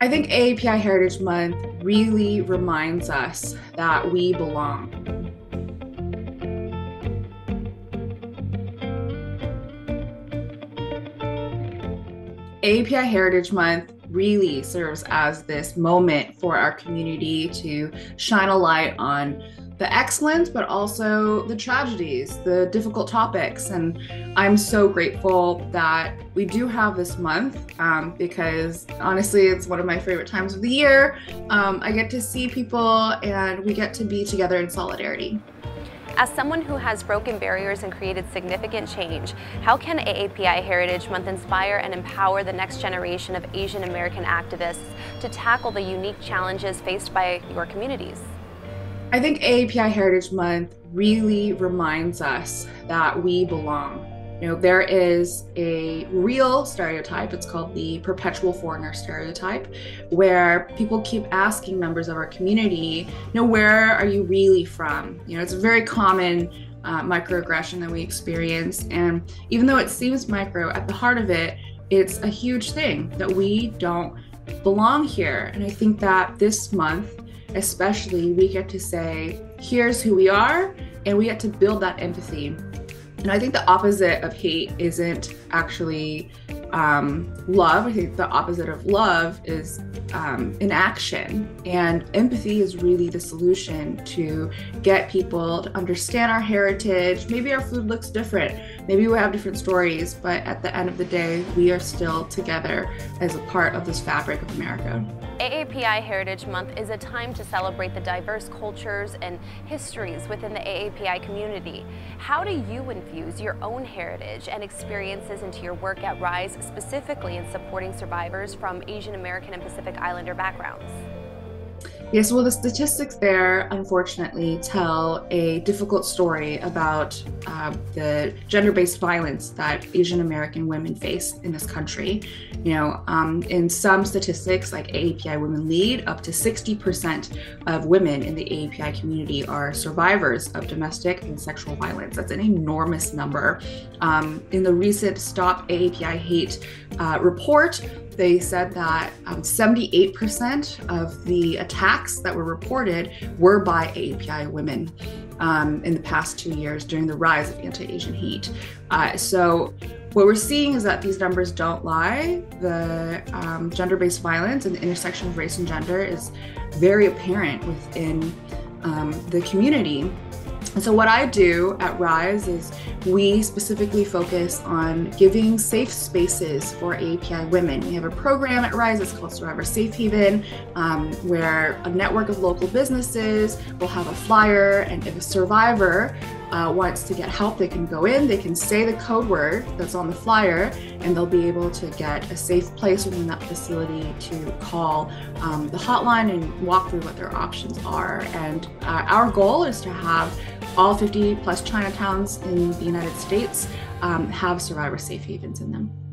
I think AAPI Heritage Month really reminds us that we belong. AAPI Heritage Month really serves as this moment for our community to shine a light on the excellence, but also the tragedies, the difficult topics. And I'm so grateful that we do have this month because honestly, it's one of my favorite times of the year. I get to see people and we get to be together in solidarity. As someone who has broken barriers and created significant change, how can AAPI Heritage Month inspire and empower the next generation of Asian American activists to tackle the unique challenges faced by your communities? I think AAPI Heritage Month really reminds us that we belong. You know, there is a real stereotype, it's called the perpetual foreigner stereotype, where people keep asking members of our community, you know, where are you really from? You know, it's a very common microaggression that we experience. And even though it seems micro, at the heart of it, it's a huge thing that we don't belong here. And I think that this month, especially, we get to say, here's who we are, and we get to build that empathy. And I think the opposite of hate isn't actually love. I think the opposite of love is inaction. And empathy is really the solution to get people to understand our heritage. Maybe our food looks different. Maybe we have different stories, but at the end of the day, we are still together as a part of this fabric of America. AAPI Heritage Month is a time to celebrate the diverse cultures and histories within the AAPI community. How do you infuse your own heritage and experiences into your work at RISE, specifically in supporting survivors from Asian American and Pacific Islander backgrounds? Yes, well, the statistics there, unfortunately, tell a difficult story about the gender-based violence that Asian American women face in this country. You know, in some statistics, like AAPI Women Lead, up to 60% of women in the AAPI community are survivors of domestic and sexual violence. That's an enormous number. In the recent Stop AAPI Hate report, they said that 78% of the attacks that were reported were by AAPI women in the past 2 years during the rise of anti-Asian hate. So what we're seeing is that these numbers don't lie. The gender-based violence and the intersection of race and gender is very apparent within the community. And so what I do at RISE is we specifically focus on giving safe spaces for AAPI women. We have a program at RISE, it's called Survivor Safe Haven, where a network of local businesses will have a flyer, and if a survivor wants to get help, they can go in, they can say the code word that's on the flyer, and they'll be able to get a safe place within that facility to call the hotline and walk through what their options are. And our goal is to have all 50+ Chinatowns in the United States have survivor safe havens in them.